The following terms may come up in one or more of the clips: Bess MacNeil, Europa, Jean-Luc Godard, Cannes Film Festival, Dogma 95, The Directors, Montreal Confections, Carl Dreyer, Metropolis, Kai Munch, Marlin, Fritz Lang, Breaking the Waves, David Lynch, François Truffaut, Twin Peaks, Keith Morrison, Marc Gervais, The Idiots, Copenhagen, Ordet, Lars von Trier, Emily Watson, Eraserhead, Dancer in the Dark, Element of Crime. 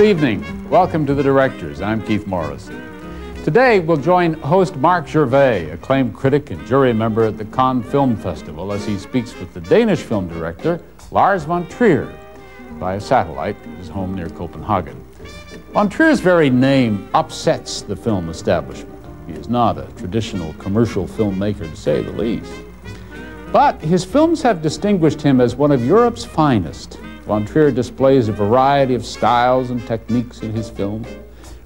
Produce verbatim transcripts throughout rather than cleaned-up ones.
Good evening. Welcome to The Directors. I'm Keith Morrison. Today, we'll join host Marc Gervais, acclaimed critic and jury member at the Cannes Film Festival, as he speaks with the Danish film director, Lars von Trier, via satellite at his home near Copenhagen. Von Trier's very name upsets the film establishment. He is not a traditional commercial filmmaker, to say the least. But his films have distinguished him as one of Europe's finest. Von Trier displays a variety of styles and techniques in his films,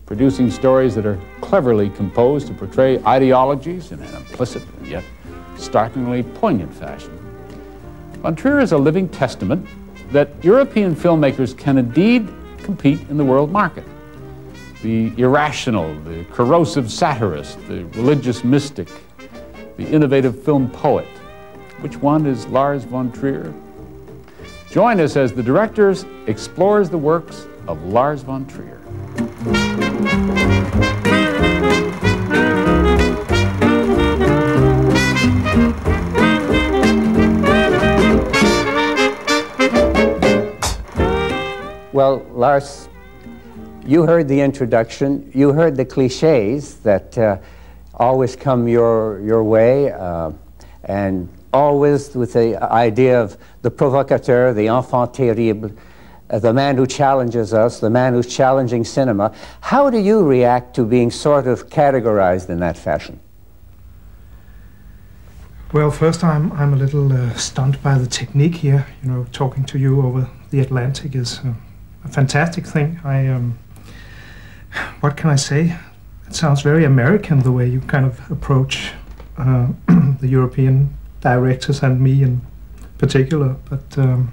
producing stories that are cleverly composed to portray ideologies in an implicit and yet startlingly poignant fashion. Von Trier is a living testament that European filmmakers can indeed compete in the world market. The irrational, the corrosive satirist, the religious mystic, the innovative film poet. Which one is Lars von Trier? Join us as The Directors explores the works of Lars von Trier. Well, Lars, you heard the introduction. You heard the cliches that uh, always come your, your way, uh, and always with the idea of the provocateur, the enfant terrible, uh, the man who challenges us, the man who's challenging cinema. How do you react to being sort of categorized in that fashion? Well, first I'm, I'm a little uh, stunned by the technique here. You know, talking to you over the Atlantic is uh, a fantastic thing. I, um, what can I say? It sounds very American the way you kind of approach uh, the European directors and me in particular. But um,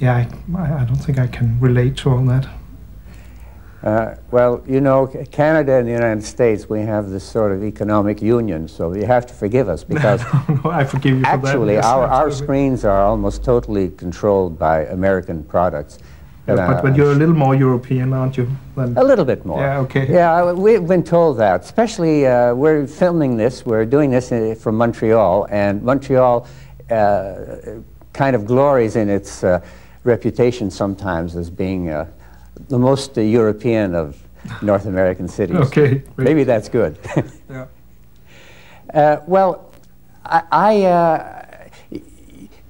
yeah, I, I don't think I can relate to all that. Uh, well, you know, Canada and the United States, we have this sort of economic union, so you have to forgive us because no, no, I forgive you for actually that. Yes, our, our screens are almost totally controlled by American products. Yeah, but, uh, but you're a little more European, aren't you? Than a little bit more. Yeah, okay. Yeah, we've been told that. Especially, uh, we're filming this, we're doing this in, from Montreal, and Montreal uh, kind of glories in its uh, reputation sometimes as being uh, the most uh, European of North American cities. Okay. Maybe that's good. Yeah. Uh, well, I... I uh,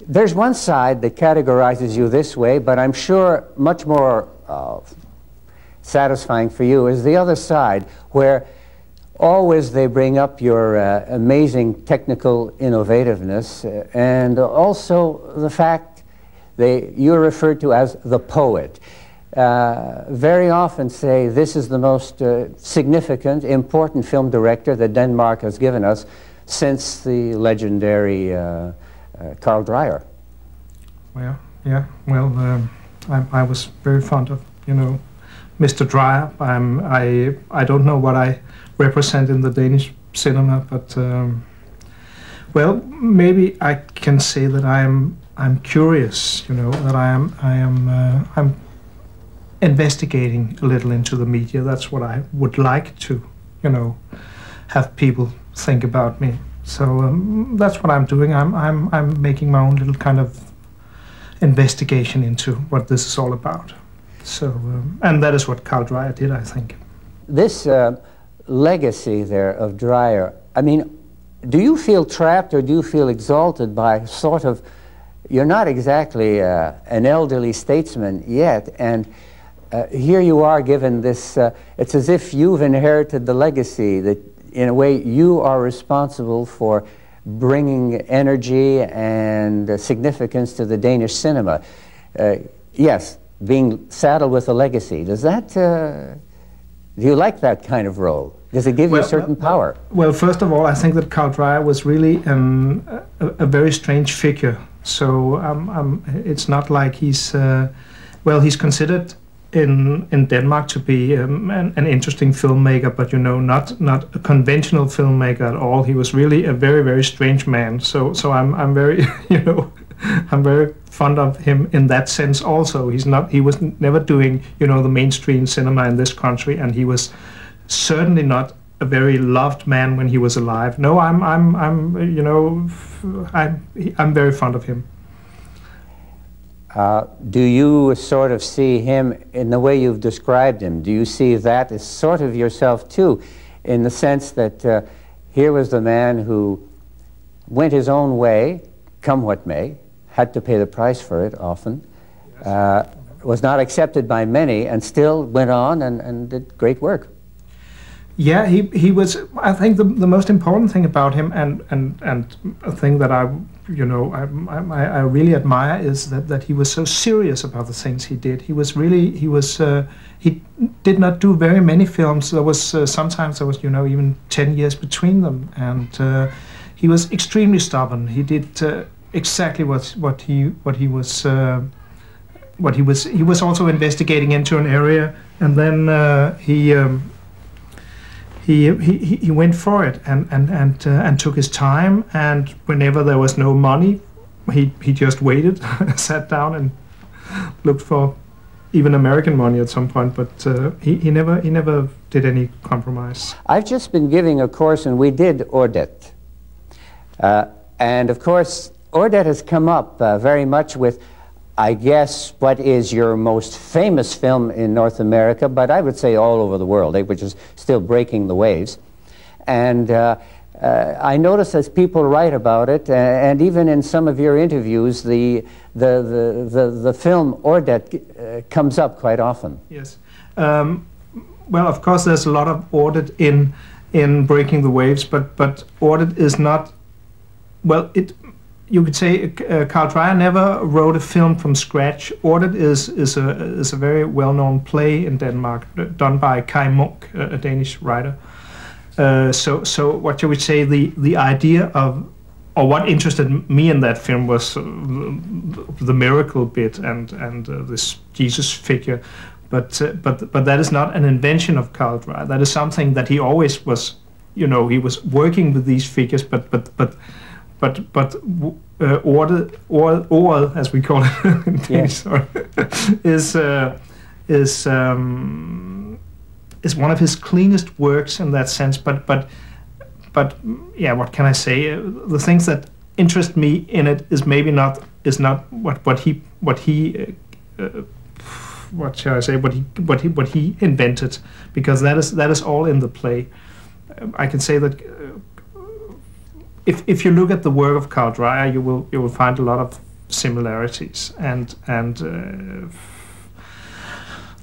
there's one side that categorizes you this way, but I'm sure much more uh, satisfying for you is the other side, where always they bring up your uh, amazing technical innovativeness, uh, and also the fact they, you're referred to as the poet. Uh, very often say this is the most uh, significant, important film director that Denmark has given us since the legendary uh, Uh, Carl Dreyer. Well, yeah, well, um, I, I was very fond of, you know, Mister Dreyer. I'm, I, I don't know what I represent in the Danish cinema, but, um, well, maybe I can say that I'm, I'm curious, you know, that I am, I am, uh, I'm investigating a little into the media. That's what I would like to, you know, have people think about me. So um, that's what I'm doing. I'm, I'm, I'm making my own little kind of investigation into what this is all about. So, um, and that is what Carl Dreyer did, I think. This uh, legacy there of Dreyer, I mean, do you feel trapped or do you feel exalted by sort of, you're not exactly uh, an elderly statesman yet, and uh, here you are given this, uh, it's as if you've inherited the legacy that in a way, you are responsible for bringing energy and uh, significance to the Danish cinema. Uh, yes, being saddled with a legacy. Does that, uh, do you like that kind of role? Does it give well, you a certain well, power? Well, first of all, I think that Carl Dreyer was really um, a, a very strange figure. So um, um, it's not like he's, uh, well, he's considered In, in Denmark to be um, an, an interesting filmmaker, but you know, not not a conventional filmmaker at all. He was really a very very strange man. So so I'm I'm very you know I'm very fond of him in that sense. Also, he's not he was never doing you know the mainstream cinema in this country, and he was certainly not a very loved man when he was alive. No, I'm I'm I'm you know I'm I'm very fond of him. Uh, do you sort of see him in the way you've described him? Do you see that as sort of yourself too, in the sense that uh, here was the man who went his own way, come what may, had to pay the price for it often, yes. uh, was not accepted by many, and still went on and, and did great work. Yeah, he, he was, I think, the, the most important thing about him, and, and, and a thing that I, you know, I, I, I really admire, is that, that he was so serious about the things he did. He was really, he was, uh, he did not do very many films. There was, uh, sometimes there was, you know, even ten years between them, and uh, he was extremely stubborn. He did uh, exactly what, what, he, what he was, uh, what he was, he was also investigating into an area, and then uh, he, um, He, he, he went for it and, and, and, uh, and took his time, and whenever there was no money, he, he just waited, sat down and looked for even American money at some point, but uh, he, he, never, he never did any compromise. I've just been giving a course, and we did Ordet. Uh, and of course, Ordet has come up uh, very much with, I guess, what is your most famous film in North America, but I would say all over the world, which is still Breaking the Waves. And uh, uh, I notice as people write about it, uh, and even in some of your interviews, the, the, the, the, the film Ordet uh, comes up quite often. Yes. Um, well, of course, there's a lot of Ordet in, in Breaking the Waves, but, but Ordet is not, well, it... You could say uh, Carl Dreyer never wrote a film from scratch. Ordet is, is, a, is a very well-known play in Denmark, done by Kai Munch, a Danish writer. Uh, so, so what you would say, the, the idea of, or what interested me in that film was uh, the miracle bit and, and uh, this Jesus figure. But, uh, but, but that is not an invention of Carl Dreyer. That is something that he always was, you know, he was working with these figures, but, but, but But but uh, Ordet, or, or, as we call it, in Danish, sorry, is uh, is um, is one of his cleanest works in that sense. But but but yeah, what can I say? Uh, the things that interest me in it is maybe not is not what what he what he uh, uh, what shall I say what he what he what he invented, because that is that is all in the play. Uh, I can say that. Uh, If, if you look at the work of Carl Dreyer, you will you will find a lot of similarities, and and uh,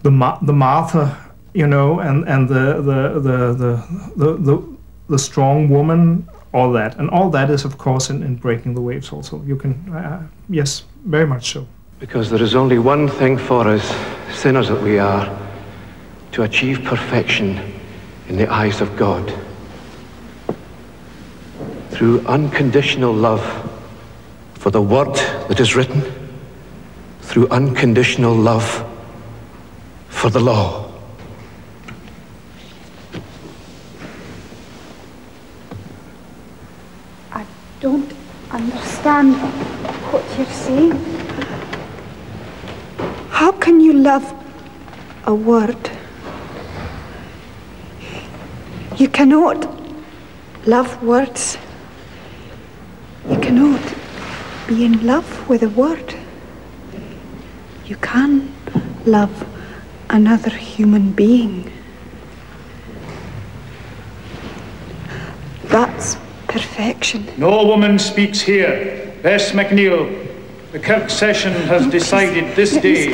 the Ma the Martha, you know, and and the the the the the, the, the strong woman, all that, and all that is of course in, in Breaking the Waves also. You can uh, yes, very much so. Because there is only one thing for us, sinners that we are, to achieve perfection in the eyes of God. Through unconditional love for the word that is written, through unconditional love for the law. I don't understand what you're saying. How can you love a word? You cannot love words. You cannot be in love with a word. You can love another human being. That's perfection. No woman speaks here. Bess MacNeil, the Kirk Session has oh, decided this day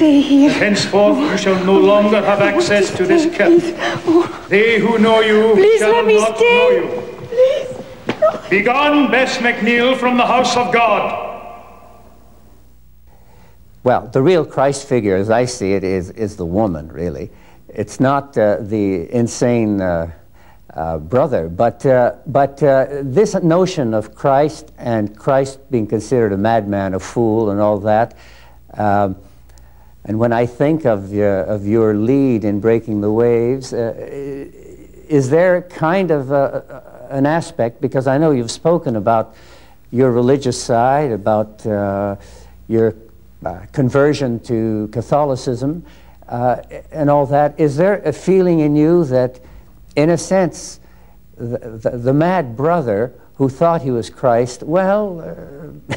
that henceforth oh, you shall no oh, longer have I access to, to this Kirk. Oh. They who know you please shall let me not stay. Know you. Begone, Bess MacNeil, from the house of God. Well, the real Christ figure, as I see it, is, is the woman, really. It's not uh, the insane uh, uh, brother, but, uh, but uh, this notion of Christ and Christ being considered a madman, a fool, and all that. Um, and when I think of, uh, of your lead in Breaking the Waves, uh, is there kind of a... a an aspect, because I know you've spoken about your religious side, about uh, your uh, conversion to Catholicism uh, and all that. Is there a feeling in you that, in a sense, the, the, the mad brother who thought he was Christ, well, uh,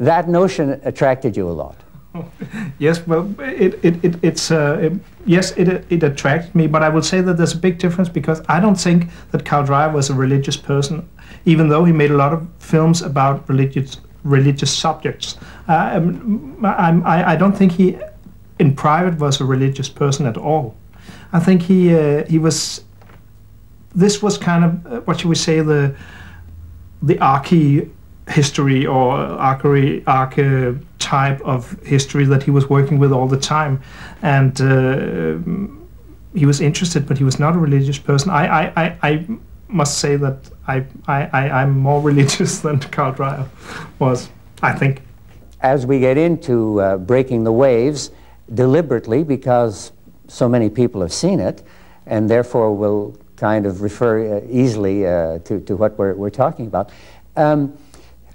that notion attracted you a lot? Yes, well, it it, it it's uh, it, yes, it it attracted me, but I would say that there's a big difference because I don't think that Carl Dreyer was a religious person, even though he made a lot of films about religious religious subjects. Uh, I'm, I'm, I I don't think he, in private, was a religious person at all. I think he uh, he was. This was kind of uh, what should we say the the archy history or archery archery. type of history that he was working with all the time, and uh, he was interested, but he was not a religious person. I, I, I, I must say that I, I, I'm more religious than Carl Dreyer was, I think. As we get into uh, Breaking the Waves, deliberately, because so many people have seen it, and therefore will kind of refer uh, easily uh, to, to what we're, we're talking about. Um,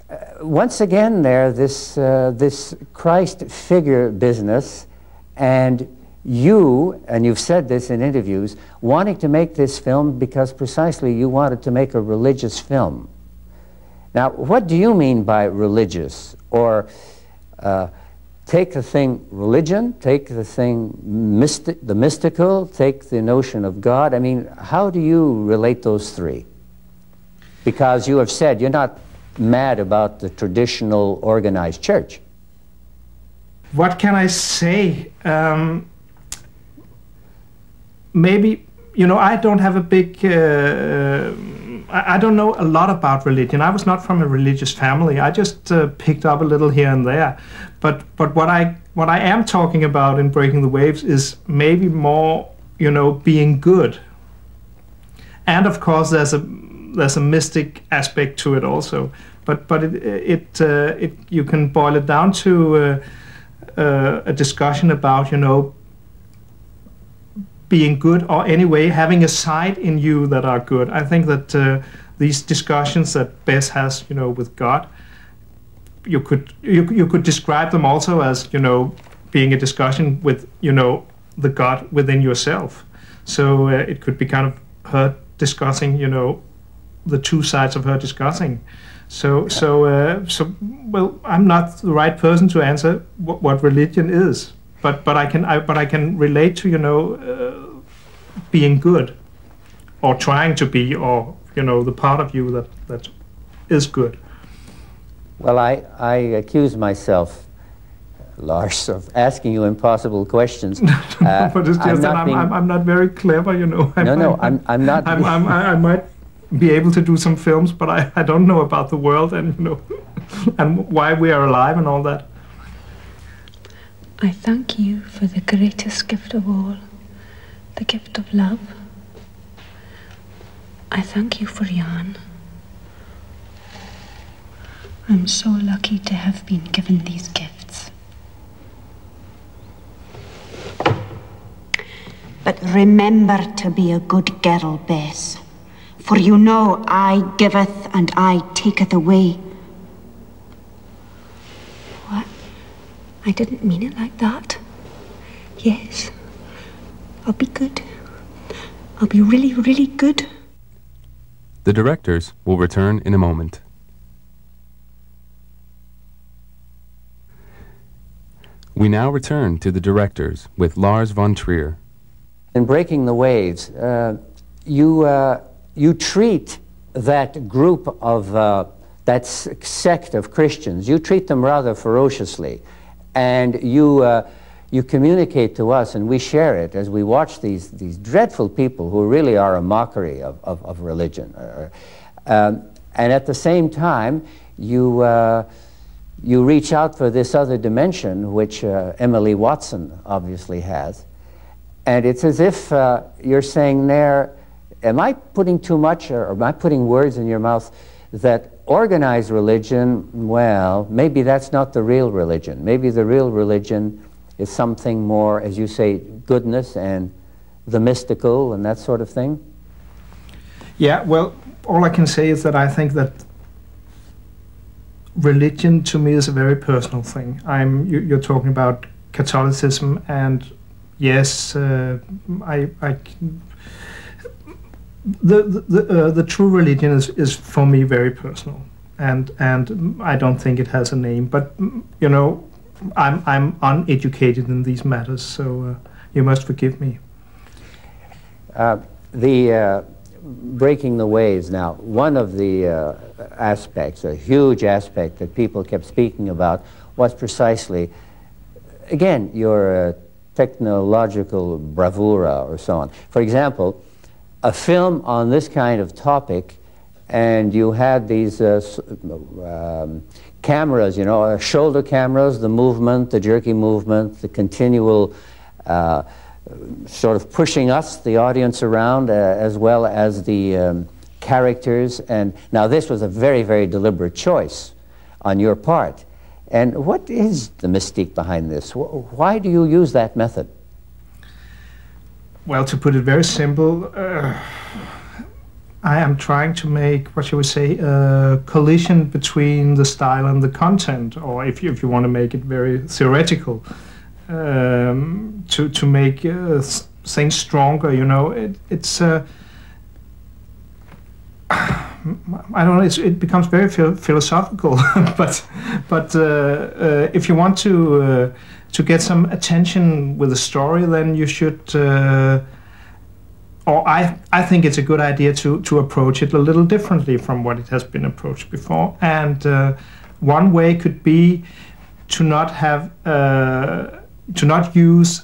Uh, once again there, this, uh, this Christ figure business, and you, and you've said this in interviews, wanting to make this film because precisely you wanted to make a religious film. Now, what do you mean by religious? Or uh, take the thing religion, take the thing mystic, the mystical, take the notion of God. I mean, how do you relate those three? Because you have said you're not mad about the traditional organized church. What can I say? Um, maybe, you know, I don't have a big, uh, I don't know a lot about religion. I was not from a religious family. I just uh, picked up a little here and there. But, but what I, what I am talking about in Breaking the Waves is maybe more, you know, being good. And of course there's a There's a mystic aspect to it also, but but it it, uh, it you can boil it down to uh, uh, a discussion about, you know, being good, or anyway having a side in you that are good. I think that uh, these discussions that Bess has, you know, with God, you could you you could describe them also as, you know, being a discussion with, you know, the God within yourself. So uh, it could be kind of her discussing, you know, the two sides of her discussing. So, so, uh, so. Well, I'm not the right person to answer what, what religion is, but but I can, I, but I can relate to, you know, uh, being good, or trying to be, or, you know, the part of you that that is good. Well, I I accuse myself, Lars, of asking you impossible questions. No, no, uh, but it's just I'm that I'm, being... I'm I'm not very clever, you know. I no, might, no, I'm I'm not. I'm, I'm, I, I might. be able to do some films, but I, I don't know about the world and, you know, and why we are alive and all that. I thank you for the greatest gift of all, the gift of love. I thank you for Jan. I'm so lucky to have been given these gifts. But remember to be a good girl, Bess. For you know, I giveth and I taketh away. What? I didn't mean it like that. Yes, I'll be good. I'll be really, really good. The Directors will return in a moment. We now return to The Directors with Lars von Trier. In Breaking the Waves, uh, you... Uh, You treat that group of, uh, that sect of Christians, you treat them rather ferociously. And you, uh, you communicate to us, and we share it as we watch these, these dreadful people who really are a mockery of, of, of religion. Uh, um, and at the same time, you, uh, you reach out for this other dimension, which uh, Emily Watson obviously has. And it's as if uh, you're saying there, am I putting too much, or am I putting words in your mouth that organized religion, well, maybe that's not the real religion. Maybe the real religion is something more, as you say, goodness and the mystical and that sort of thing? Yeah, well, all I can say is that I think that religion to me is a very personal thing. I'm, you, you're talking about Catholicism, and yes, uh, I... I The the uh, the true religion is, is for me very personal, and and I don't think it has a name. But, you know, I'm, I'm uneducated in these matters, so uh, you must forgive me. Uh, the uh, Breaking the Waves now, one of the uh, aspects, a huge aspect that people kept speaking about was precisely, again, your uh, technological bravura or so on. For example, a film on this kind of topic, and you had these uh, um, cameras, you know, uh, shoulder cameras, the movement, the jerky movement, the continual uh, sort of pushing us, the audience, around, uh, as well as the um, characters. And now this was a very, very deliberate choice on your part. And what is the mystique behind this? Why do you use that method? Well, to put it very simple, uh, I am trying to make, what shall we say, a collision between the style and the content, or if you, if you want to make it very theoretical, um, to, to make uh, things stronger, you know. It, it's... Uh, I don't know, it's, it becomes very phil philosophical, but, but uh, uh, if you want to... Uh, to get some attention with a story, then you should, uh, or I, I think it's a good idea to, to approach it a little differently from what it has been approached before. And uh, one way could be to not have, uh, to not use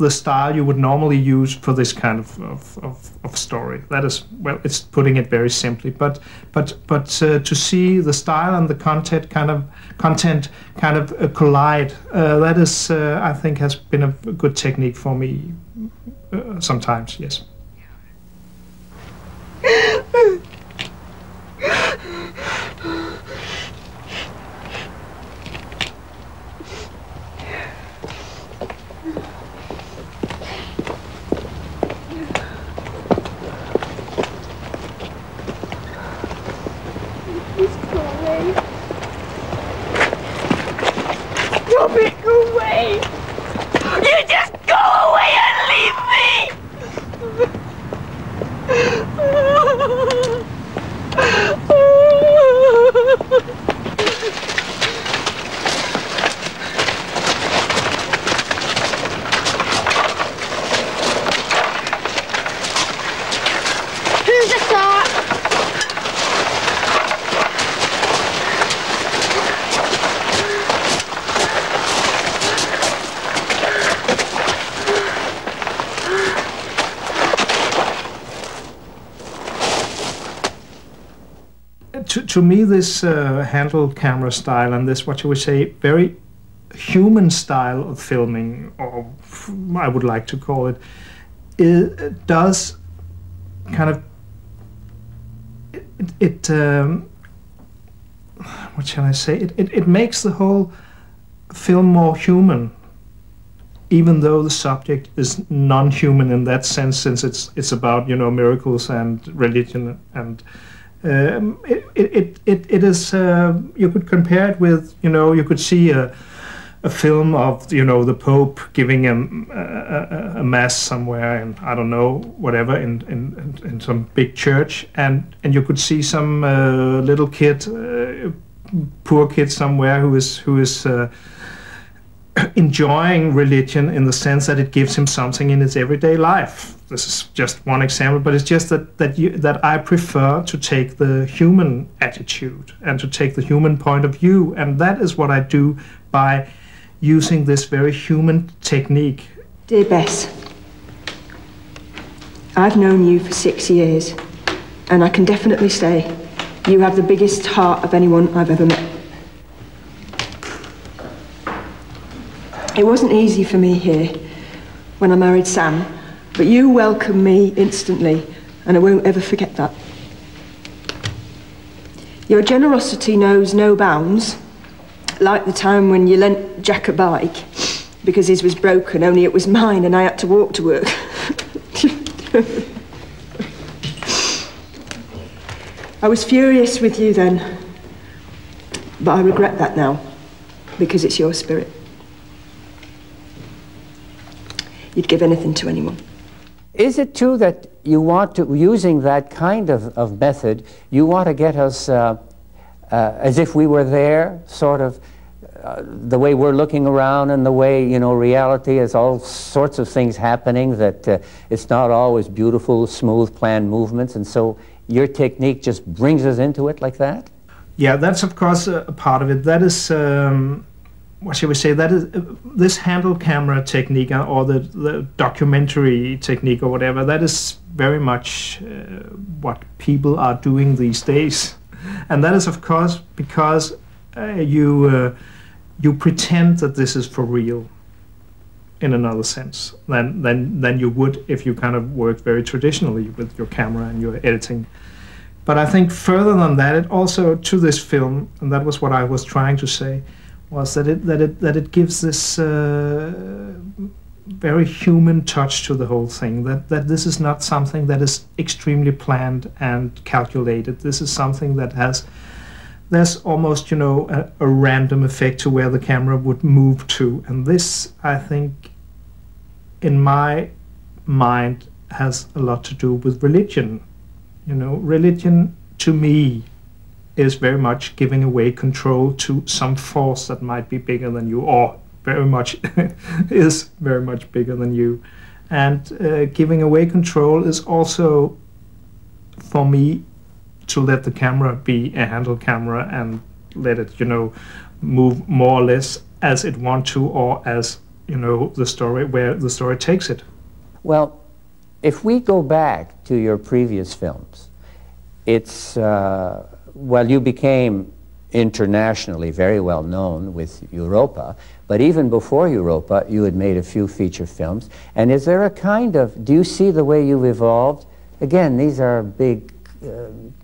the style you would normally use for this kind of, of, of, of story. That is, well, it's putting it very simply, but, but, but uh, to see the style and the content kind of content kind of uh, collide. Uh, that is, uh, I think, has been a good technique for me uh, sometimes, yes. To me, this uh, handheld camera style and this, what shall we say, very human style of filming, or I would like to call it, it does kind of, it, it um, what shall I say, it, it, it makes the whole film more human, even though the subject is non-human in that sense, since it's, it's about, you know, miracles and religion and Um, it, it, it, it is, uh, you could compare it with, you know, you could see a, a film of, you know, the Pope giving a, a, a mass somewhere in, I don't know, whatever, in, in, in some big church, and, and you could see some uh, little kid, uh, poor kid somewhere who is, who is uh, enjoying religion in the sense that it gives him something in his everyday life. This is just one example, but it's just that that you, that I prefer to take the human attitude and to take the human point of view, and that is what I do by using this very human technique. Dear Bess, I've known you for six years, and I can definitely say you have the biggest heart of anyone I've ever met. It wasn't easy for me here when I married Sam, but you welcomed me instantly, and I won't ever forget that. Your generosity knows no bounds, like the time when you lent Jack a bike because his was broken, only it was mine and I had to walk to work. I was furious with you then, but I regret that now, because it's your spirit. You'd give anything to anyone. Is it true that you want to, using that kind of, of method, you want to get us uh, uh, as if we were there, sort of uh, the way we're looking around and the way, you know, reality is all sorts of things happening, that uh, it's not always beautiful, smooth, planned movements. And so your technique just brings us into it like that? Yeah, that's of course a part of it. That is, um, what should we say, that is, uh, this handle camera technique or the, the documentary technique or whatever, that is very much uh, what people are doing these days. And that is of course because uh, you, uh, you pretend that this is for real in another sense than, than, than you would if you kind of worked very traditionally with your camera and your editing. But I think further than that, it also to this film, and that was what I was trying to say, was that it, that it, that it gives this uh, very human touch to the whole thing, that, that this is not something that is extremely planned and calculated. This is something that has, there's almost, you know, a, a random effect to where the camera would move to. And this, I think, in my mind, has a lot to do with religion. You know, religion, to me, is very much giving away control to some force that might be bigger than you, or very much is very much bigger than you. And uh, giving away control is also, for me, to let the camera be a handle camera and let it, you know, move more or less as it wants to, or as, you know, the story, where the story takes it. Well, if we go back to your previous films, it's... Uh Well, you became internationally very well known with Europa, but even before Europa, you had made a few feature films. And is there a kind of, do you see the way you've evolved? Again, these are big, uh,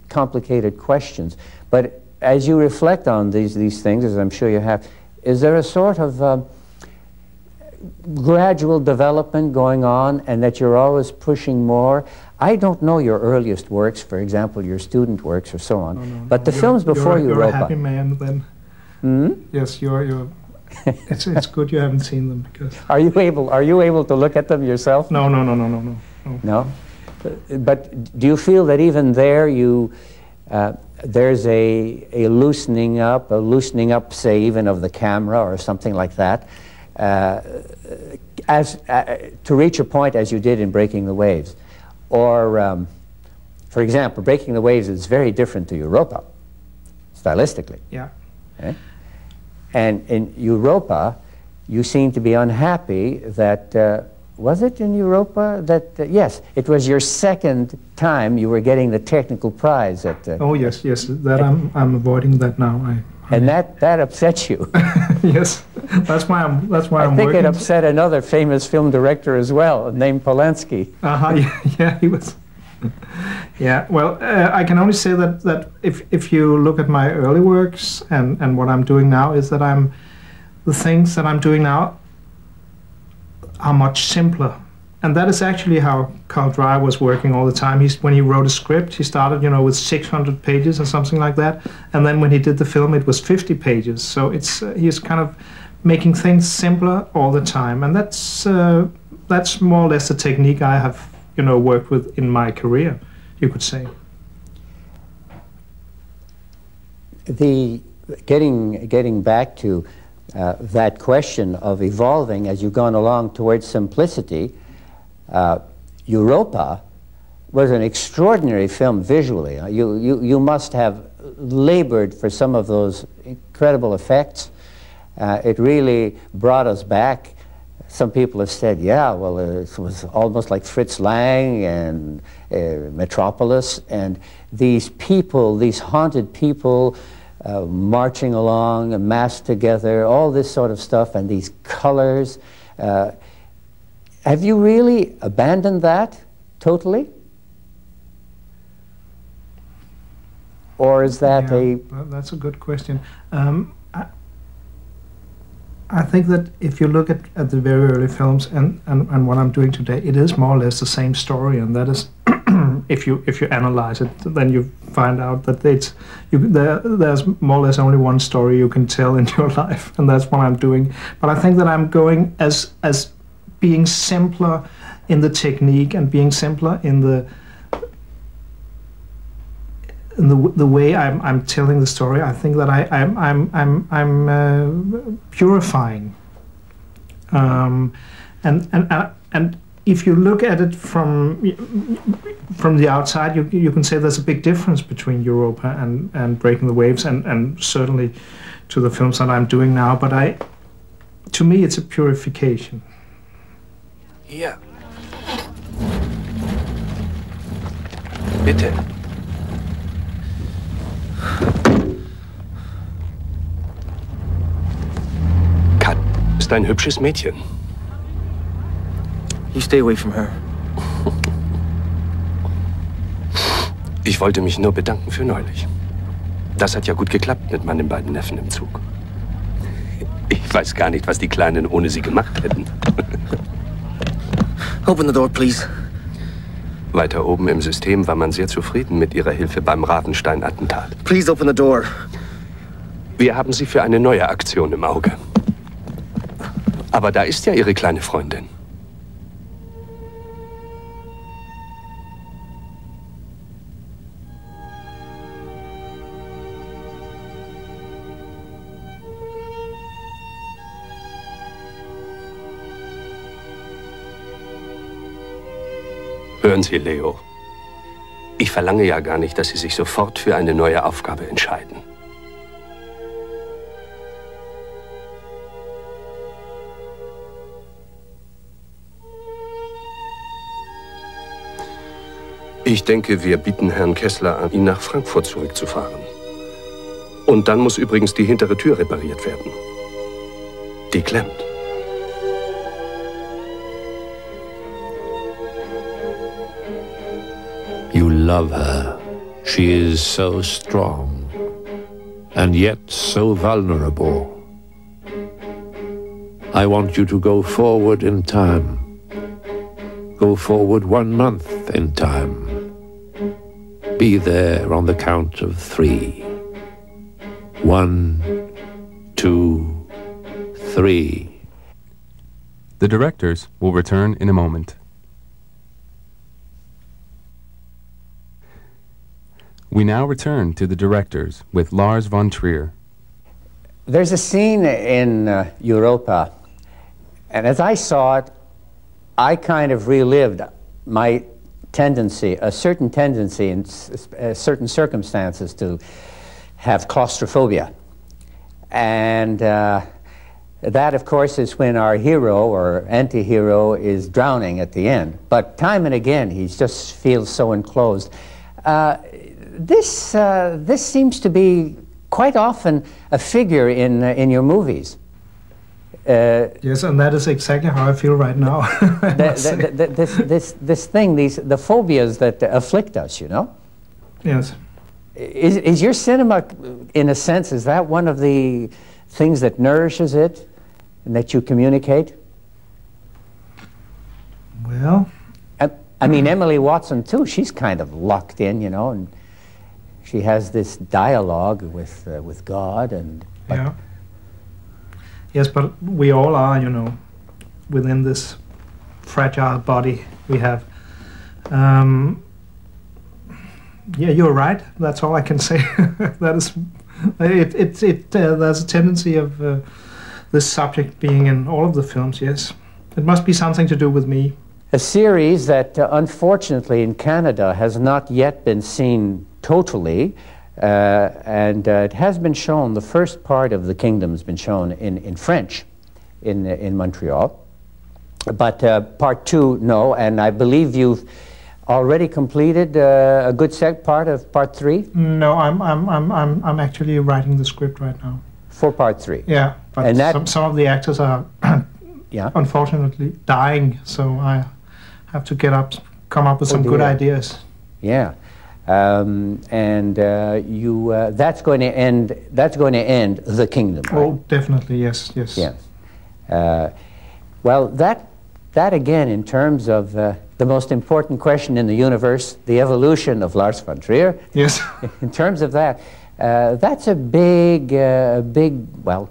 complicated questions, but as you reflect on these, these things, as I'm sure you have, is there a sort of uh, gradual development going on and that you're always pushing more? I don't know your earliest works, for example, your student works or so on, no, no, but no. the you're, films before you're, Europa. You're a happy man then. Mm? Yes, you're, you're, it's, it's good you haven't seen them. Because are, you able, are you able to look at them yourself? No, no, no, no, no, no. No? no? But do you feel that even there you, uh, there's a, a loosening up, a loosening up, say, even of the camera or something like that, uh, as, uh, to reach a point as you did in Breaking the Waves? Or, um, for example, Breaking the Waves is very different to Europa, stylistically. Yeah. Okay? And in Europa, you seem to be unhappy that, uh, was it in Europa that, uh, yes, it was your second time you were getting the technical prize at... Uh, oh, yes, yes, that I'm, I'm avoiding that now. I, I and that, that upsets you. Yes, that's why I'm, that's why I I'm working. I think it upset another famous film director as well, named Polanski. Uh-huh, yeah, yeah, he was. Yeah, well, uh, I can only say that, that if, if you look at my early works and, and what I'm doing now, is that I'm, the things that I'm doing now are much simpler. And that is actually how Carl Dreyer was working all the time. He's, when he wrote a script, he started, you know, with six hundred pages or something like that, and then when he did the film, it was fifty pages. So it's uh, he's kind of making things simpler all the time, and that's uh, that's more or less the technique I have, you know, worked with in my career, you could say. The getting getting back to uh, that question of evolving as you've gone along towards simplicity. Uh, Europa was an extraordinary film visually. You, you, you must have labored for some of those incredible effects. Uh, it really brought us back. Some people have said, yeah, well, uh, it was almost like Fritz Lang and uh, Metropolis, and these people, these haunted people uh, marching along, massed together, all this sort of stuff, and these colors. Uh, Have you really abandoned that totally? Or is that yeah, a... Well, that's a good question. Um, I, I think that if you look at, at the very early films and, and, and what I'm doing today, it is more or less the same story, and that is, if you if you analyze it, then you find out that it's, you, there, there's more or less only one story you can tell in your life, and that's what I'm doing. But I think that I'm going as as... being simpler in the technique and being simpler in the the the way I'm I'm telling the story, I think that I I'm I'm I'm I'm uh, purifying. Um, and and uh, and if you look at it from from the outside, you you can say there's a big difference between Europa and and Breaking the Waves, and and certainly to the films that I'm doing now. But I, to me, it's a purification. Yeah. Bitte. Kat ist ein hübsches Mädchen. You stay away from her. Ich wollte mich nur bedanken für neulich. Das hat ja gut geklappt mit meinen beiden Neffen im Zug. Ich weiß gar nicht, was die Kleinen ohne sie gemacht hätten. Open the door, please. Weiter oben im System war man sehr zufrieden mit ihrer Hilfe beim Ravenstein-Attentat. Please open the door. Wir haben sie für eine neue Aktion im Auge. Aber da ist ja ihre kleine Freundin. Hören Sie, Leo, ich verlange ja gar nicht, dass Sie sich sofort für eine neue Aufgabe entscheiden. Ich denke, wir bieten Herrn Kessler an, ihn nach Frankfurt zurückzufahren. Und dann muss übrigens die hintere Tür repariert werden. Die klemmt. You love her. She is so strong, and yet so vulnerable. I want you to go forward in time. Go forward one month in time. Be there on the count of three. One, two, three. The directors will return in a moment. We now return to The Directors with Lars von Trier. There's a scene in uh, Europa, and as I saw it, I kind of relived my tendency, a certain tendency in uh, certain circumstances to have claustrophobia. And uh, that, of course, is when our hero or anti-hero is drowning at the end. But time and again, he just feels so enclosed. Uh, This, uh, this seems to be quite often a figure in, uh, in your movies. Uh, yes, and that is exactly how I feel right now. the, the, the, this, this, this thing, these, the phobias that afflict us, you know? Yes. Is, is your cinema, in a sense, is that one of the things that nourishes it and that you communicate? Well... I, I mean, Emily Watson, too, she's kind of locked in, you know, and... She has this dialogue with uh, with God and yeah. Yes, but we all are, you know, within this fragile body we have. Um, yeah, you're right. That's all I can say. that is, it. It. it uh, there's a tendency of uh, this subject being in all of the films. Yes, it must be something to do with me. A series that, uh, unfortunately, in Canada has not yet been seen. Totally, uh, and uh, it has been shown, the first part of The Kingdom has been shown in, in French, in, in Montreal. But uh, part two, no, and I believe you've already completed uh, a good set part of part three? No, I'm, I'm, I'm, I'm, I'm actually writing the script right now. For part three? Yeah, but and some, some of the actors are yeah. unfortunately dying, so I have to get up, come up with oh, some dear. good ideas. Yeah. Um, and uh, you, uh, that's going to end, that's going to end The Kingdom, right? Oh, definitely, yes, yes. Yes. Uh, well, that, that again, in terms of uh, the most important question in the universe, the evolution of Lars von Trier. Yes. In terms of that, uh, that's a big, uh, big, well,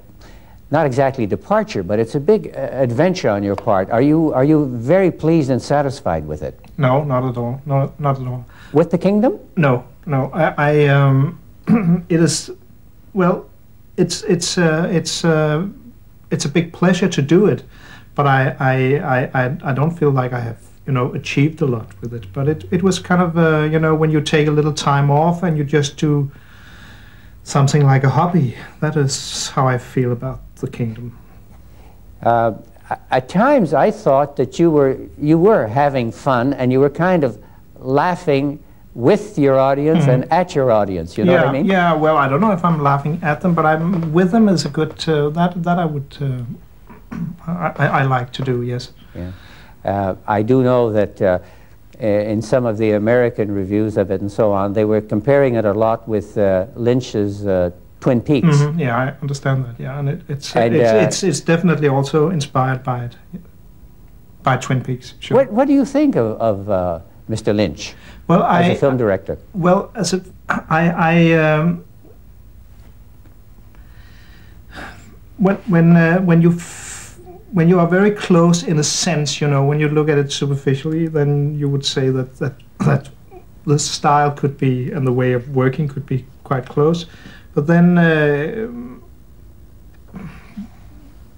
not exactly departure, but it's a big uh, adventure on your part. Are you, are you very pleased and satisfied with it? No, not at all, no, not at all. With The Kingdom? No, no, I, I um, it is, well, it's it's uh, it's uh, it's a big pleasure to do it, but I I, I I don't feel like I have you know achieved a lot with it. But it it was kind of uh, you know when you take a little time off and you just do something like a hobby. That is how I feel about The Kingdom. Uh, at times, I thought that you were you were having fun and you were kind of laughing with your audience mm. and at your audience. You know yeah, what I mean? Yeah. Well, I don't know if I'm laughing at them, but I'm with them is a good uh, that that I would uh, I, I like to do. Yes. Yeah. Uh, I do know that uh, in some of the American reviews of it and so on, they were comparing it a lot with uh, Lynch's uh, Twin Peaks. Mm-hmm. Yeah, I understand that. Yeah, and it, it's, and, it's, uh, it's it's definitely also inspired by it, by Twin Peaks. Sure. What What do you think of of uh, Mister Lynch well, as I, a film director? Well, as a, I, I um, when when uh, when you. When you are very close, in a sense, you know, when you look at it superficially, then you would say that that, that the style could be and the way of working could be quite close. But then, uh,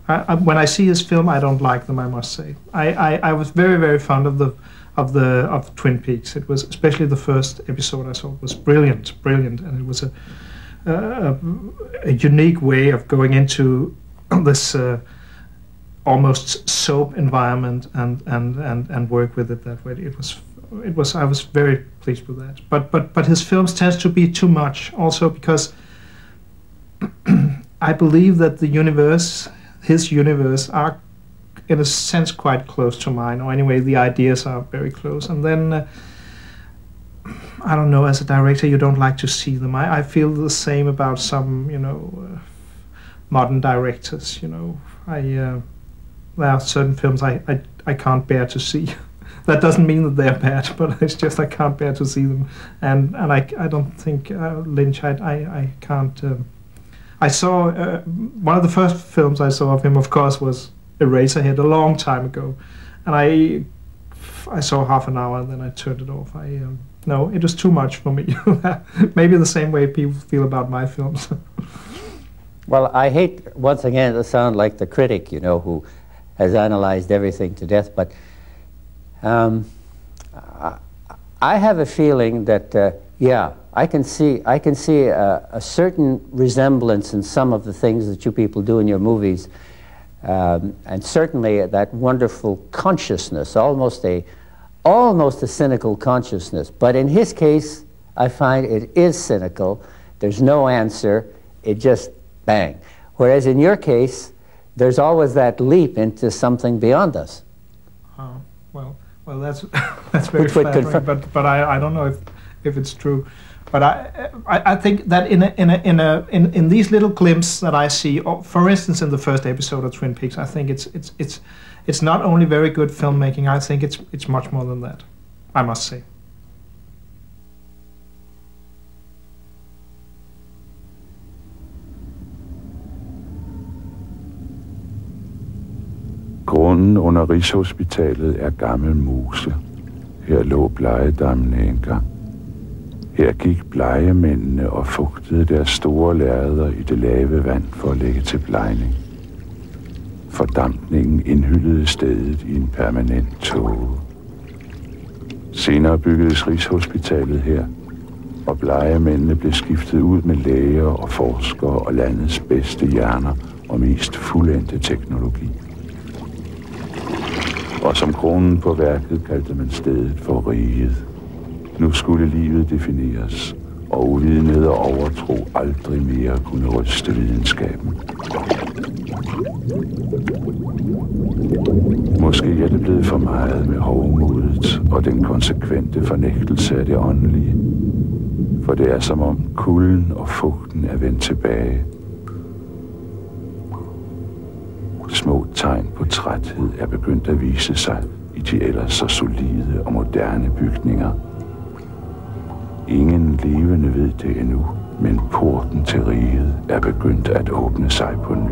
I, I, when I see his film, I don't like them. I must say, I, I, I was very very fond of the of the of Twin Peaks. It was especially the first episode I saw was brilliant, brilliant, and it was a a, a unique way of going into this. Uh, almost soap environment and, and, and, and work with it that way. It was, it was, I was very pleased with that. But but but his films tend to be too much also because I believe that the universe, his universe, are in a sense quite close to mine, or anyway the ideas are very close. And then, uh, I don't know, as a director you don't like to see them. I, I feel the same about some, you know, uh, modern directors, you know. I... Uh, There are certain films I, I, I can't bear to see. That doesn't mean that they're bad, but it's just I can't bear to see them. And and I, I don't think uh, Lynch, I, I, I can't... Um, I saw... Uh, one of the first films I saw of him, of course, was Eraserhead a long time ago. And I I saw half an hour and then I turned it off. I um, No, it was too much for me. Maybe the same way people feel about my films. Well, I hate, once again, to sound like the critic, you know, who... has analyzed everything to death, but um, I have a feeling that uh, yeah, I can see I can see a, a certain resemblance in some of the things that you people do in your movies, um, and certainly that wonderful consciousness, almost a almost a cynical consciousness. But in his case, I find it is cynical. There's no answer. It just bang. Whereas in your case, there's always that leap into something beyond us. Oh, well, well, that's that's very flattering, but but I, I don't know if if it's true, but I I, I think that in a, in a, in a, in in these little glimpses that I see, oh, for instance, in the first episode of Twin Peaks, I think it's it's it's it's not only very good filmmaking. I think it's it's much more than that, I must say. Grunden under Rigshospitalet er gammel muse. Her lå blegedammene engang. Her gik blegemændene og fugtede deres store lærreder i det lave vand for at lægge til blegning. Fordampningen indhyldede stedet i en permanent tåge. Senere byggedes Rigshospitalet her, og blegemændene blev skiftet ud med læger og forskere og landets bedste hjerner og mest fuldendte teknologi. Og som kronen på værket kaldte man stedet for riget. Nu skulle livet defineres, og uvidenhed og overtro aldrig mere kunne ryste videnskaben. Måske er det blevet for meget med hovmodet og den konsekvente fornægtelse af det åndelige. For det er som om kulden og fugten er vendt tilbage. Små tegn på træthed er begyndt at vise sig i de ellers så solide og moderne bygninger. Ingen levende ved det endnu, men porten til riget er begyndt at åbne sig på ny.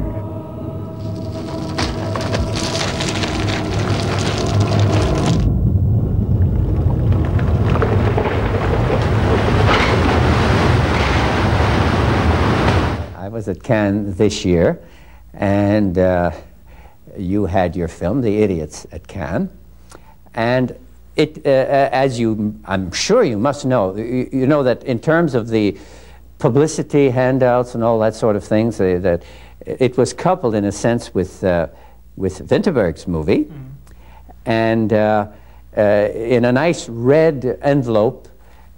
was at Cannes this year, and uh, you had your film, The Idiots, at Cannes. And it, uh, as you, I'm sure you must know, you, you know that in terms of the publicity handouts and all that sort of things, uh, that it was coupled in a sense with, uh, with Vinterberg's movie. Mm. And uh, uh, in a nice red envelope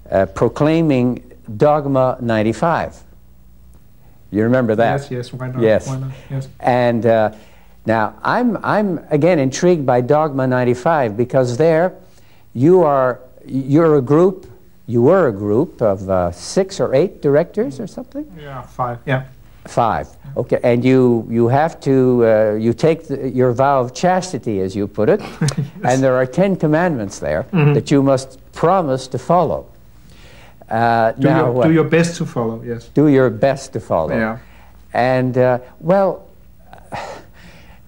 uh, proclaiming Dogma ninety-five. You remember that? Yes, yes, why not? Yes. Why not? Yes. And uh, now, I'm, I'm again intrigued by Dogma ninety-five, because there you are, you're a group, you were a group of uh, six or eight directors or something? Yeah, five, yeah. Five, okay, and you, you have to, uh, you take the, your vow of chastity, as you put it, yes. And there are ten commandments there mm-hmm. that you must promise to follow. Uh, do, now, your, do your best to follow, yes. Do your best to follow. Yeah. And, uh, well,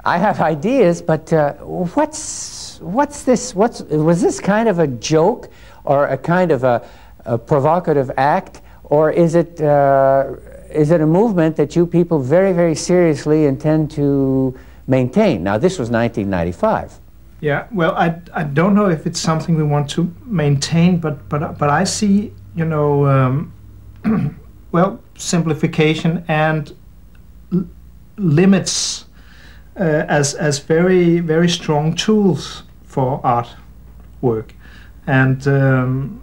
I have ideas, but uh, what's, what's this, what's, was this kind of a joke or a kind of a, a provocative act, or is it, uh, is it a movement that you people very, very seriously intend to maintain? Now, this was nineteen ninety-five. Yeah, well, I, I don't know if it's something we want to maintain, but, but, but I see, you know, um, well, simplification and l limits uh, as, as very, very strong tools for art work. And um,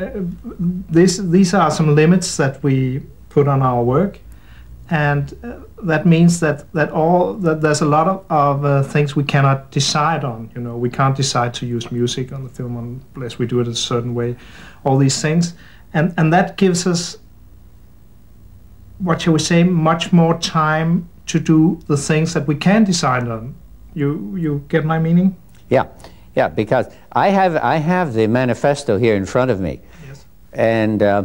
uh, this, these are some limits that we put on our work. And uh, that means that that all that there's a lot of, of uh, things we cannot decide on. You know, we can't decide to use music on the film unless we do it a certain way. All these things, and and that gives us, what shall we say, much more time to do the things that we can decide on. You you get my meaning? Yeah, yeah. Because I have I have the manifesto here in front of me, yes, and. Uh,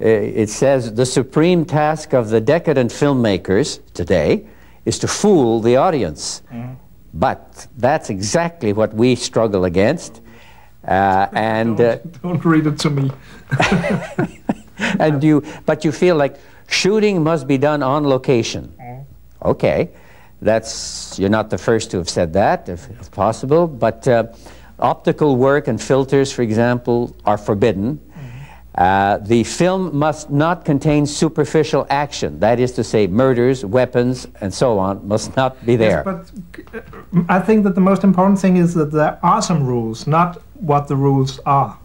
It says, the supreme task of the decadent filmmakers today is to fool the audience. Mm. But that's exactly what we struggle against. Uh, and don't, uh, don't read it to me. And you, but you feel like shooting must be done on location. Mm. Okay, that's, you're not the first to have said that, if, if possible. But uh, optical work and filters, for example, are forbidden. Uh, the film must not contain superficial action, that is to say, murders, weapons, and so on, must not be there. Yes, but I think that the most important thing is that there are some rules, not what the rules are.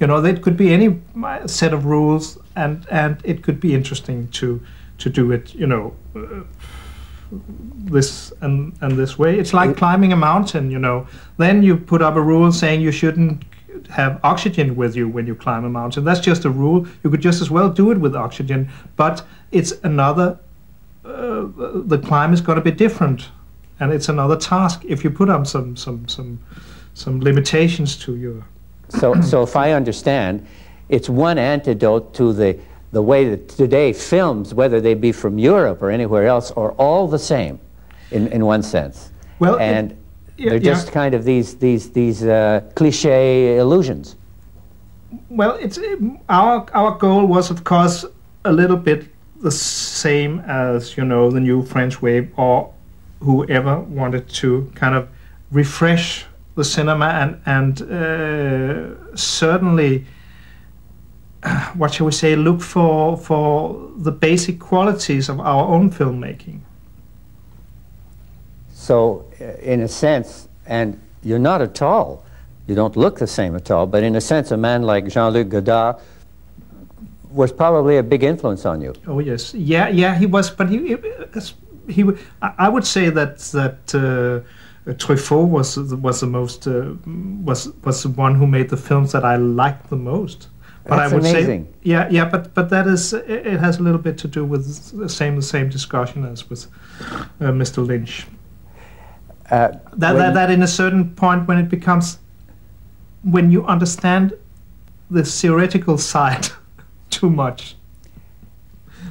You know, there could be any set of rules, and, and it could be interesting to, to do it, you know, uh, this and, and this way. It's like climbing a mountain, you know. Then you put up a rule saying you shouldn't have oxygen with you when you climb a mountain. That's just a rule. You could just as well do it with oxygen, but it's another, uh, the climb is going to be different, and it's another task if you put up some some some some limitations to your. So so if I understand, it's one antidote to the the way that today films, whether they be from Europe or anywhere else, are all the same in in one sense. Well, and it, Yeah, they're just yeah. kind of these these these uh, cliché illusions. Well, it's it, our our goal was, of course, a little bit the same as, you know, the new French wave or whoever wanted to kind of refresh the cinema and and uh, certainly, what shall we say, look for for the basic qualities of our own filmmaking. So, in a sense, and you're not at all, you don't look the same at all, but in a sense, a man like Jean-Luc Godard was probably a big influence on you. Oh, yes. Yeah, yeah, he was, but he, he I would say that, that uh, Truffaut was, was the most, uh, was, was the one who made the films that I liked the most. But That's I would amazing. say, yeah, yeah, but but that is, it has a little bit to do with the same, the same discussion as with uh, Mister Lynch. Uh, that, that, that in a certain point, when it becomes, when you understand the theoretical side too much,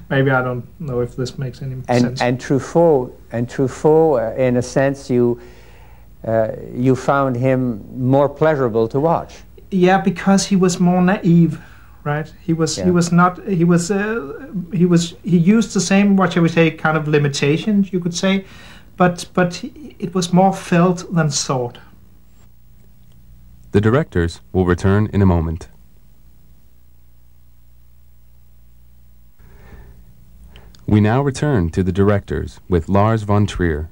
maybe I don't know if this makes any and, sense. And Truffaut, and Truffaut, uh, in a sense, you uh, you found him more pleasurable to watch. Yeah, because he was more naive. right? He was yeah. he was not he was uh, he was he used the same, what shall we say, kind of limitations, you could say, but but he, it was more felt than thought. The Directors will return in a moment. We now return to The Directors with Lars von Trier.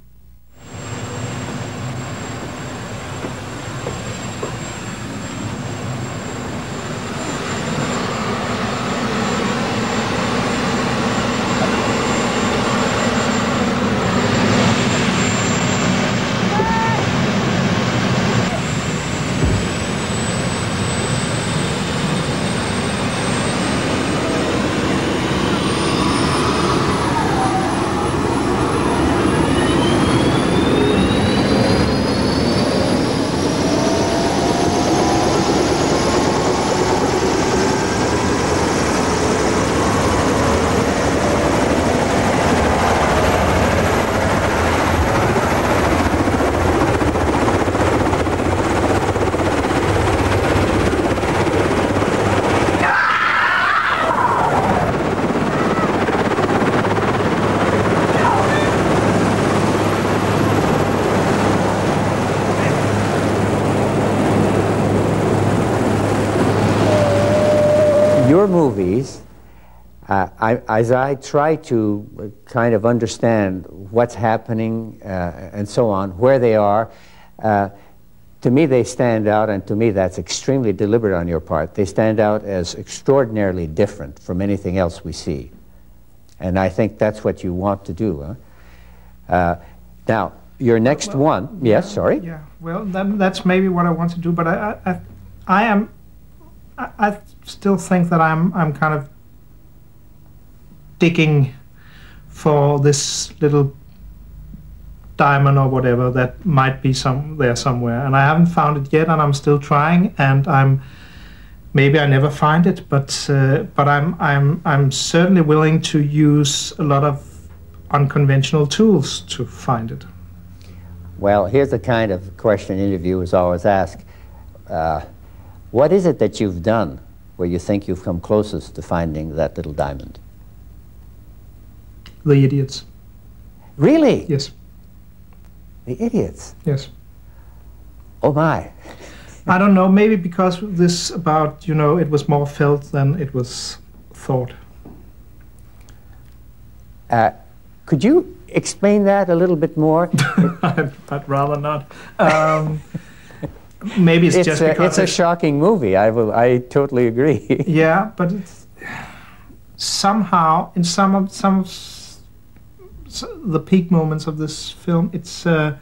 Movies, uh, I, as I try to kind of understand what's happening uh, and so on, where they are, uh, to me they stand out, and to me that's extremely deliberate on your part. They stand out as extraordinarily different from anything else we see. And I think that's what you want to do. Huh? Uh, now, your next well, one, yeah, yes, sorry? Yeah, well, that, that's maybe what I want to do, but I, I, I am I still think that I'm I'm kind of digging for this little diamond or whatever that might be some there somewhere, and I haven't found it yet, and I'm still trying, and I'm maybe I never find it, but uh, but I'm I'm I'm certainly willing to use a lot of unconventional tools to find it. Well, here's the kind of question interviewers always ask. Uh, What is it that you've done where you think you've come closest to finding that little diamond? The Idiots. Really? Yes. The Idiots? Yes. Oh my. I don't know, maybe because this about, you know, it was more felt than it was thought. Uh, could you explain that a little bit more? I'd rather not. Um, Maybe it's, it's just a, because... It's a it's, shocking movie, I, will, I totally agree. Yeah, but it's, somehow, in some of, some of the peak moments of this film, it's, uh,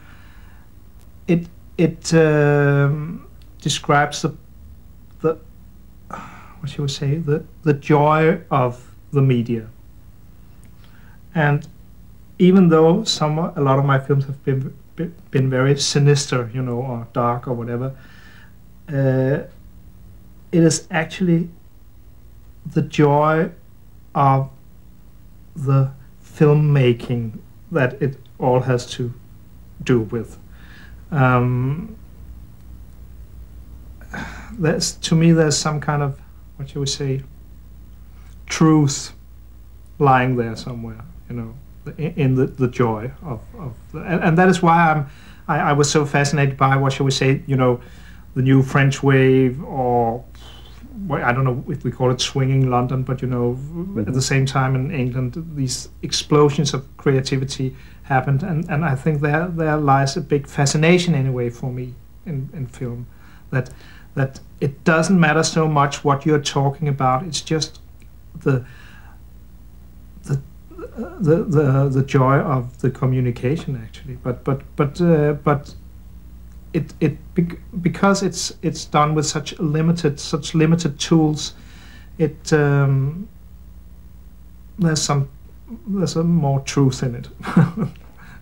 it, it um, describes the, the, what shall we say, the, the joy of the media. And even though some, a lot of my films have been been very sinister, you know, or dark or whatever, uh, it is actually the joy of the filmmaking that it all has to do with. Um, that's, to me, there's some kind of, what shall we say, truth lying there somewhere, you know, in the, the joy of, of the, and, and that is why I'm, I, I was so fascinated by, what shall we say, you know, the new French wave, or well, I don't know if we call it swinging London, but you know, mm-hmm. at the same time in England, these explosions of creativity happened, and, and I think there there lies a big fascination anyway for me in, in film, that that it doesn't matter so much what you're talking about, it's just the The, the the joy of the communication, actually, but but but uh, but it it because it's it's done with such limited such limited tools, it um, there's some there's some more truth in it.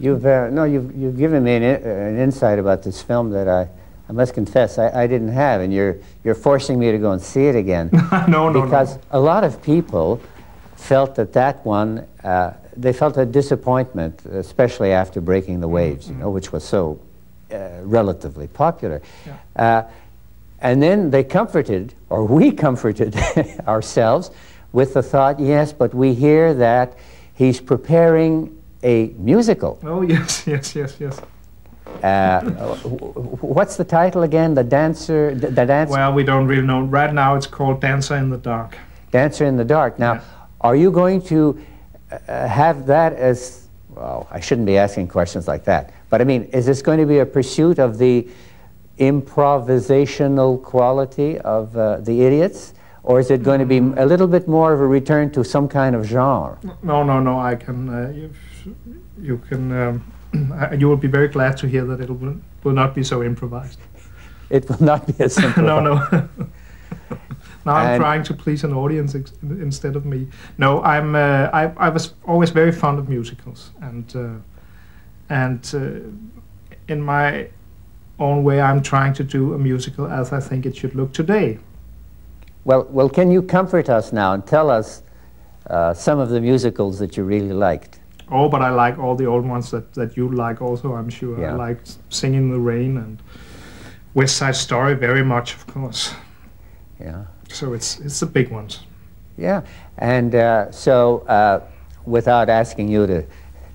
You've uh, no you've you've given me an, in, uh, an insight about this film that I. I must confess, I, I didn't have, and you're you're forcing me to go and see it again. no, no, because no. a lot of people felt that that one, uh, they felt a disappointment, especially after Breaking the Waves, you know, which was so uh, relatively popular. Yeah. Uh, And then they comforted, or we comforted ourselves, with the thought, yes, but we hear that he's preparing a musical. Oh, yes, yes, yes, yes. Uh, what's the title again? The Dancer... The, the dance well, we don't really know. Right now it's called Dancer in the Dark. Dancer in the Dark. Now, yeah. Are you going to uh, have that as... Well, I shouldn't be asking questions like that. But I mean, is this going to be a pursuit of the improvisational quality of uh, The Idiots? Or is it going to be a little bit more of a return to some kind of genre? No, no, no, I can... Uh, you, you can... Um You will be very glad to hear that it will, will not be so improvised. It will not be as improvised. No, no. Now and I'm trying to please an audience ex instead of me. No, I'm. Uh, I, I was always very fond of musicals, and uh, and uh, in my own way, I'm trying to do a musical as I think it should look today. Well, well, can you comfort us now and tell us uh, some of the musicals that you really liked? Oh, but I like all the old ones that, that you like also, I'm sure. Yeah. I like Singing in the Rain and West Side Story very much, of course. Yeah. So it's it's the big ones. Yeah. And uh, so, uh, without asking you to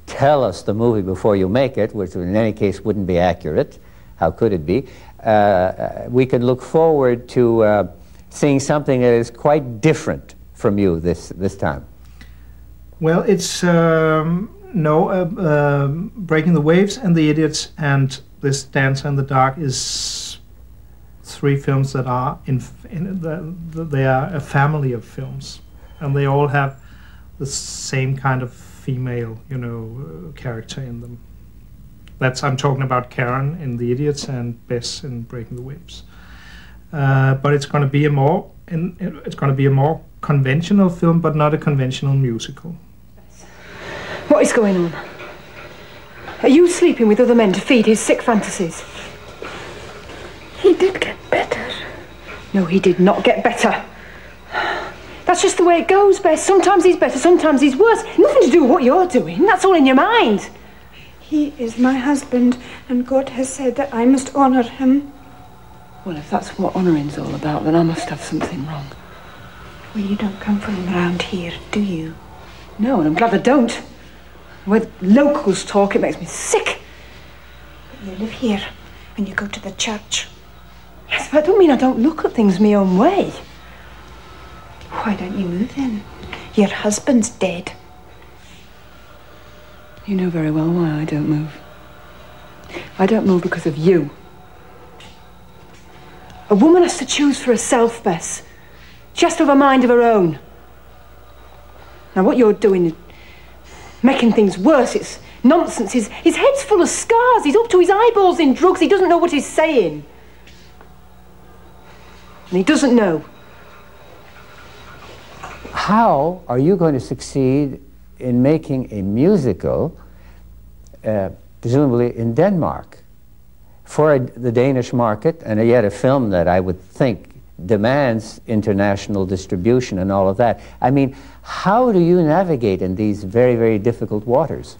tell us the movie before you make it, which in any case wouldn't be accurate, how could it be, uh, we can look forward to uh, seeing something that is quite different from you this, this time. Well, it's um, no uh, uh, Breaking the Waves and The Idiots and this Dancer in the Dark is three films that are in, in the, the, they are a family of films, and they all have the same kind of female, you know, uh, character in them. That's I'm talking about Karen in The Idiots and Bess in Breaking the Waves. Uh, but it's going to be a more in, it's going to be a more conventional film, but not a conventional musical. What is going on? Are you sleeping with other men to feed his sick fantasies? He did get better. No, he did not get better. That's just the way it goes, Bess. Sometimes he's better, sometimes he's worse. Nothing to do with what you're doing. That's all in your mind. He is my husband, and God has said that I must honor him. Well, if that's what honoring's all about, then I must have something wrong. Well, you don't come from around here, do you? No, and I'm glad I don't. When locals talk, it makes me sick. But you live here, and you go to the church. Yes, but I don't mean I don't look at things my own way. Why don't you move in? Your husband's dead. You know very well why I don't move. I don't move because of you. A woman has to choose for herself, Bess. She has to have a mind of her own. Now, what you're doing is making things worse. It's nonsense. His, his head's full of scars. He's up to his eyeballs in drugs. He doesn't know what he's saying. And he doesn't know. How are you going to succeed in making a musical, uh, presumably in Denmark, for a, the Danish market, and yet a film that I would think demands international distribution and all of that? I mean, how do you navigate in these very, very difficult waters?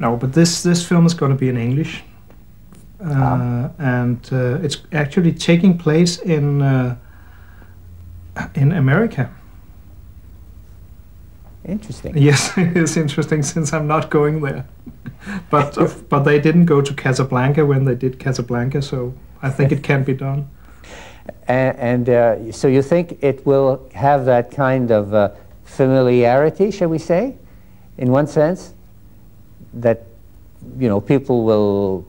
No, but this, this film is going to be in English. Uh, ah. And uh, it's actually taking place in, uh, in America. Interesting. Yes, it is interesting since I'm not going there. But, uh, but they didn't go to Casablanca when they did Casablanca, so I think it can be done. And, and uh, so you think it will have that kind of uh, familiarity, shall we say, in one sense, that, you know, people will,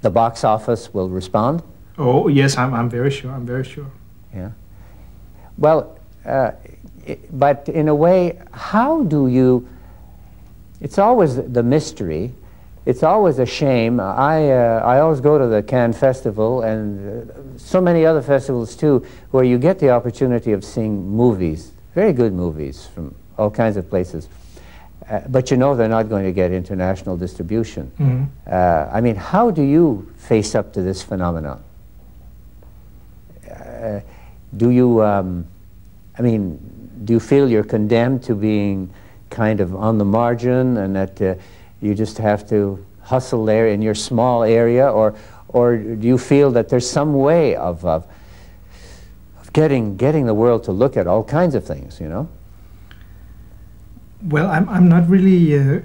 the box office will respond? Oh, yes, I'm, I'm very sure, I'm very sure. Yeah. Well, uh, it, but in a way, how do you, it's always the mystery. It's always a shame. I, uh, I always go to the Cannes Festival and uh, so many other festivals too, where you get the opportunity of seeing movies, very good movies from all kinds of places. Uh, but you know they're not going to get international distribution. Mm-hmm. uh, I mean, how do you face up to this phenomenon? Uh, do you, um, I mean, do you feel you're condemned to being kind of on the margin and that uh, you just have to hustle there in your small area, or, or do you feel that there's some way of, of getting getting the world to look at all kinds of things, you know. Well, I'm I'm not really uh,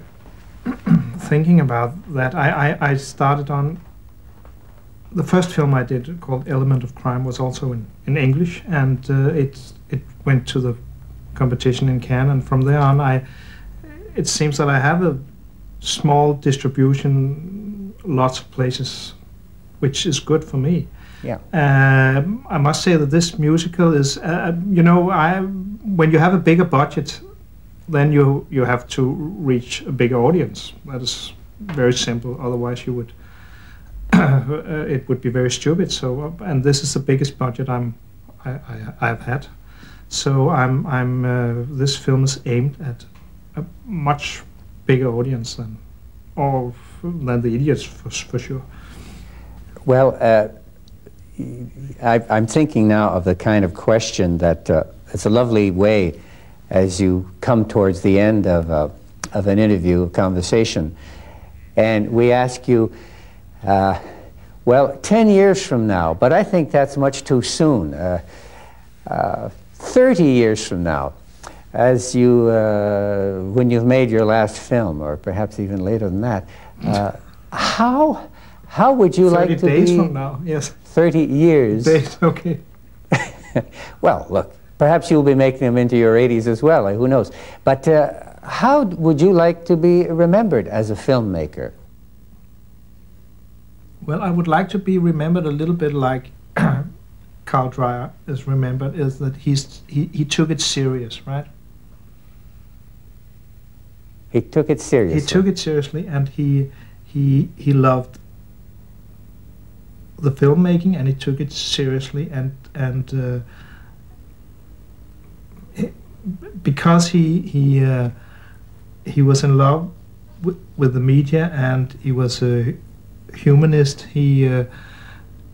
thinking about that. I, I I started on the first film I did called Element of Crime was also in in English, and uh, it it went to the competition in Cannes, and from there on, I it seems that I have a small distribution, lots of places, which is good for me. Yeah. Um, I must say that this musical is, uh, you know, I when you have a bigger budget, then you you have to reach a bigger audience. That is very simple. Otherwise, you would it would be very stupid. So, and this is the biggest budget I'm I, I, I've had. So I'm I'm uh, this film is aimed at a much bigger audience than or than The Idiots for, for sure. Well, uh, I, I'm thinking now of the kind of question that uh, it's a lovely way, as you come towards the end of a, of an interview, a conversation, and we ask you, uh, well, ten years from now, but I think that's much too soon. Uh, uh, Thirty years from now, as you uh, when you've made your last film, or perhaps even later than that, uh, how how would you like to be? Thirty days from now, yes. Thirty years. Days, okay. Well, look. Perhaps you'll be making them into your eighties as well, who knows. But uh, how would you like to be remembered as a filmmaker? Well, I would like to be remembered a little bit like Carl Dreyer is remembered, is that he's, he, he took it serious, right? He took it seriously. He took it seriously, and he, he, he loved the filmmaking, and he took it seriously, and, and uh, because he he uh, he was in love with, with the media, and he was a humanist. He uh,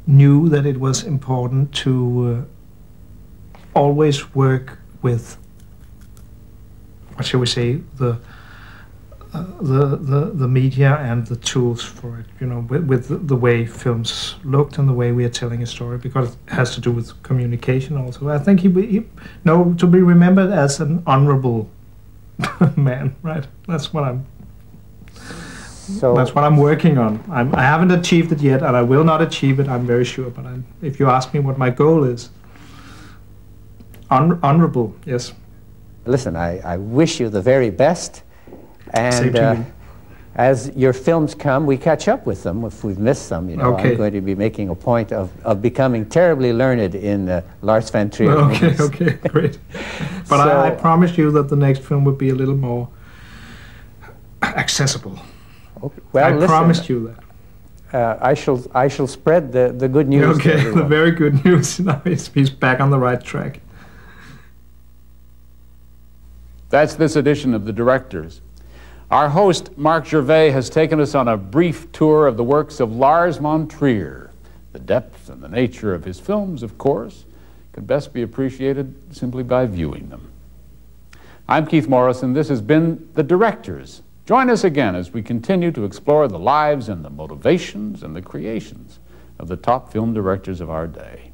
knew that it was important to uh, always work with, what shall we say, the uh, the the the media and the tools for it. You know, with, with the way films looked and the way we are telling a story, because it has to do with communication also. I think he, he no to be remembered as an honorable man, right? That's what I'm. So that's what I'm working on. I'm, I haven't achieved it yet, and I will not achieve it. I'm very sure. But I'm, if you ask me what my goal is, honor, honorable, yes. Listen, I, I wish you the very best. And uh, as your films come, we catch up with them if we've missed some. You know, okay. I'm going to be making a point of, of becoming terribly learned in uh, Lars von Trier. Okay, movies. Okay, great. But so, I, I promise you that the next film would be a little more accessible. Okay. Well, I listen, promised you that. Uh, I shall. I shall spread the the good news. Okay, to the very good news. Now he's, he's back on the right track. That's this edition of The Directors. Our host, Marc Gervais, has taken us on a brief tour of the works of Lars von Trier. The depth and the nature of his films, of course, can best be appreciated simply by viewing them. I'm Keith Morrison. This has been The Directors. Join us again as we continue to explore the lives and the motivations and the creations of the top film directors of our day.